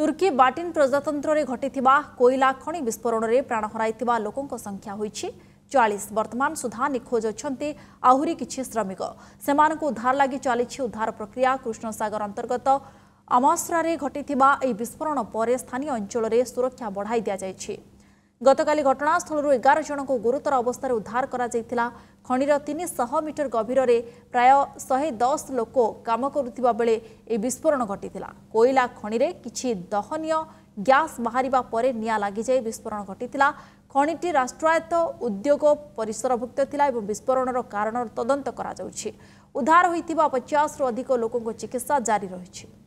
तुर्की बाटिन प्रजातंत्र में घटी कोईला खणी विस्फोरण में प्राण हर लोकों संख्या हो 40 वर्तमान सुधा निखोज अच्छे आहरी किछि श्रमिक सेमानकु उद्धार लगी चली उद्धार प्रक्रिया। कृष्णसागर अंतर्गत अमासरारे घटी विस्फोरण पर स्थानीय अंचल में सुरक्षा बढ़ाई दि जाइछि। गतकाली घटनास्थलू 11 जन को गुरुतर अवस्था उद्धार करा जाइतिला। खणीर 300 मीटर गभीर में प्राय 110 लोक काम करुवा बेले विस्फोरण घटीला। कोईला खणी में किछि दहनीय गैस बाहरिबा परे निया लागि जाय विस्फोरण घटीला। खणीटी राष्ट्रायत्त उद्योग परिसरभुक्त थिला एवं विस्फोरणर कारण तदंत करा जाउछि। उद्धार होइतिबा 50 रु अधिक लोकको चिकित्सा जारी रहिछि।